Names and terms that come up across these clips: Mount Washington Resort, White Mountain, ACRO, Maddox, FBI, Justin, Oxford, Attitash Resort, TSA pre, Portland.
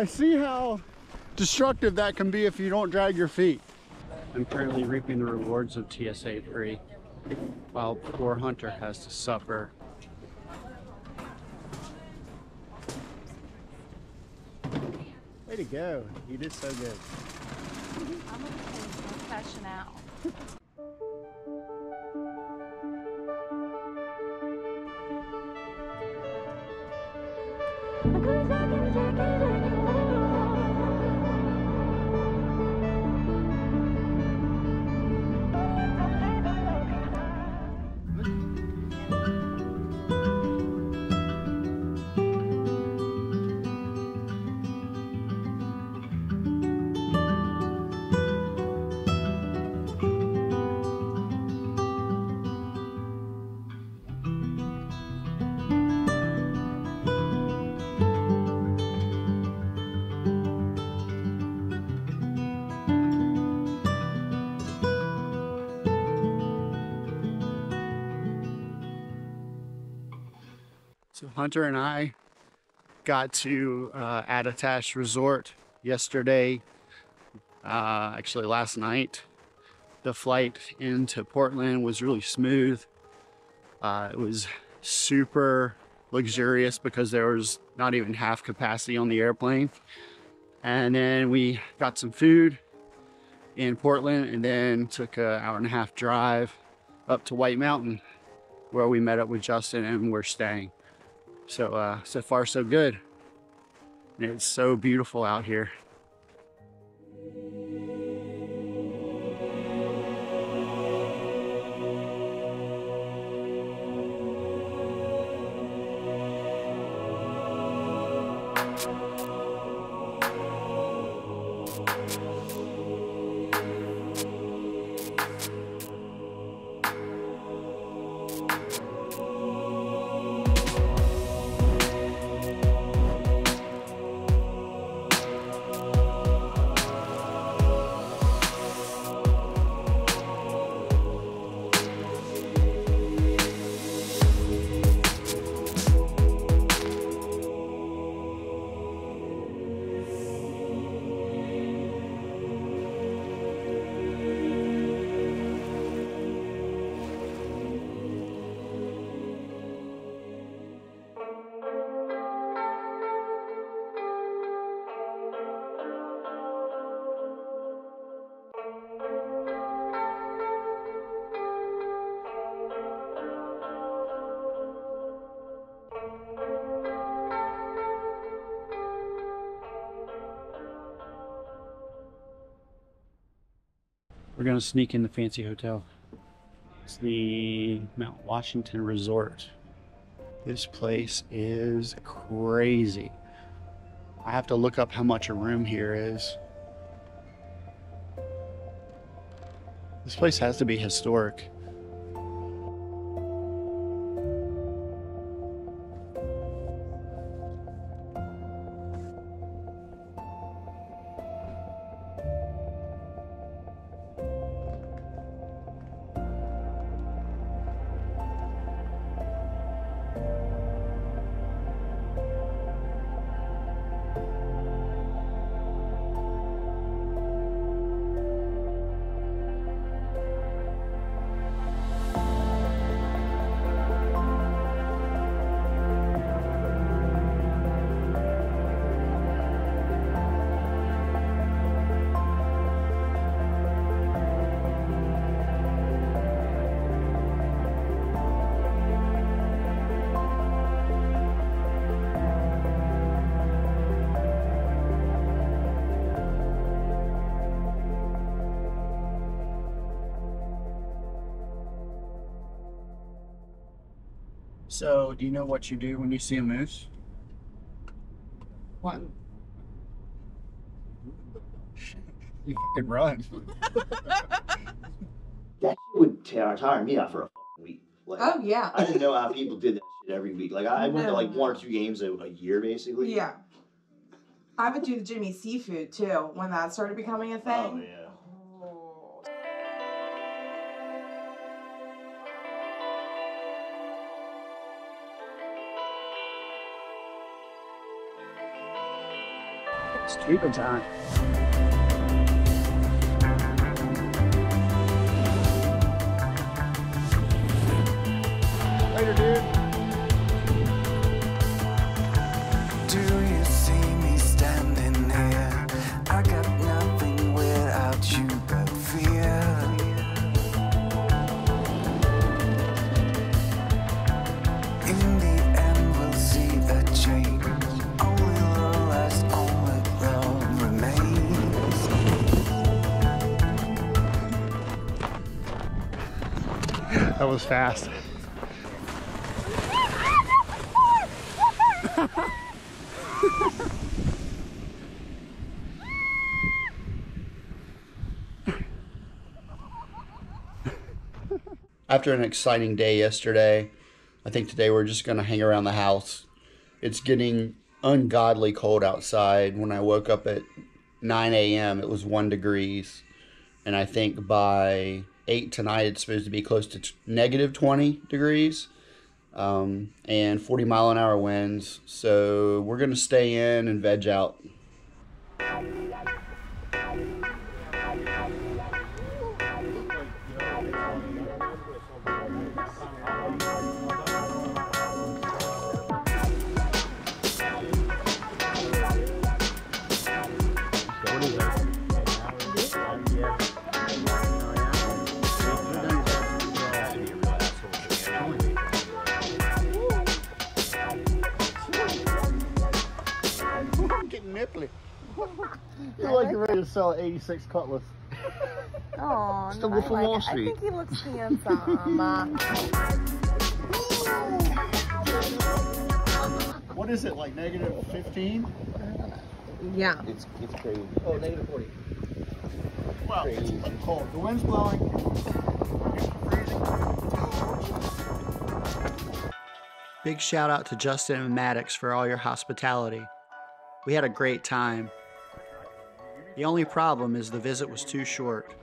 I see how destructive that can be if you don't drag your feet. I'm currently reaping the rewards of TSA pre, while poor Hunter has to suffer. Way to go. You did so good. I'm going to fashion out. Hunter and I got to Attitash Resort yesterday, actually last night. The flight into Portland was really smooth. It was super luxurious because there was not even half capacity on the airplane. And then we got some food in Portland and then took an hour-and-a-half drive up to White Mountain where we met up with Justin and we're staying. So, so far so good, and it's so beautiful out here. We're gonna sneak in the fancy hotel. It's the Mount Washington Resort. This place is crazy. I have to look up how much a room here is. This place has to be historic. So, do you know what you do when you see a moose? What? You fucking run. That would tire me out for a week. Like, oh yeah. I didn't know how people did that shit every week. Like I went to like one or two games a year, basically. Yeah. I would do the Jimmy Seafood too when that started becoming a thing. Oh yeah. scuba time. Later, dude. Do you see me standing there? I got nothing without you but fear. In the end, we'll see a change. Only love us, only love remains. That was fast. After an exciting day yesterday, I think today we're just going to hang around the house. It's getting ungodly cold outside. When I woke up at 9 a.m., it was 1 degree. And I think by 8 tonight, it's supposed to be close to -20 degrees. And 40-mile-an-hour winds. So we're going to stay in and veg out. You're like you're ready to sell 86 Cutlass. Oh, it's the Wolf of Wall Street. I think he looks handsome. What is it, like -15? Yeah. It's crazy. Oh, -40. Well, crazy. It's cold. The wind's blowing. Freezing. Big shout out to Justin and Maddox for all your hospitality. We had a great time. The only problem is the visit was too short.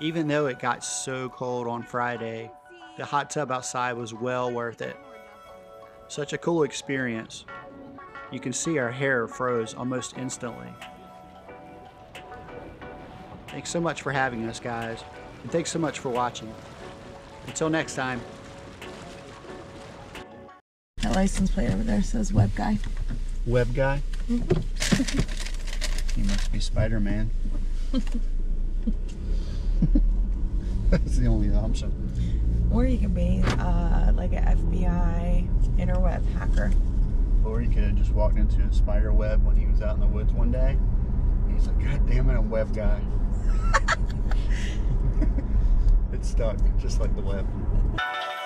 Even though it got so cold on Friday, the hot tub outside was well worth it. Such a cool experience. You can see our hair froze almost instantly. Thanks so much for having us, guys. And thanks so much for watching. Until next time. That license plate over there says Web Guy. Web Guy? Mm-hmm. He must be Spider-Man. That's the only option. Or you could be like an FBI interweb hacker. Or he could have just walked into a spider web when he was out in the woods one day. He's like, God damn it, I'm Web Guy. It's stuck, just like the web.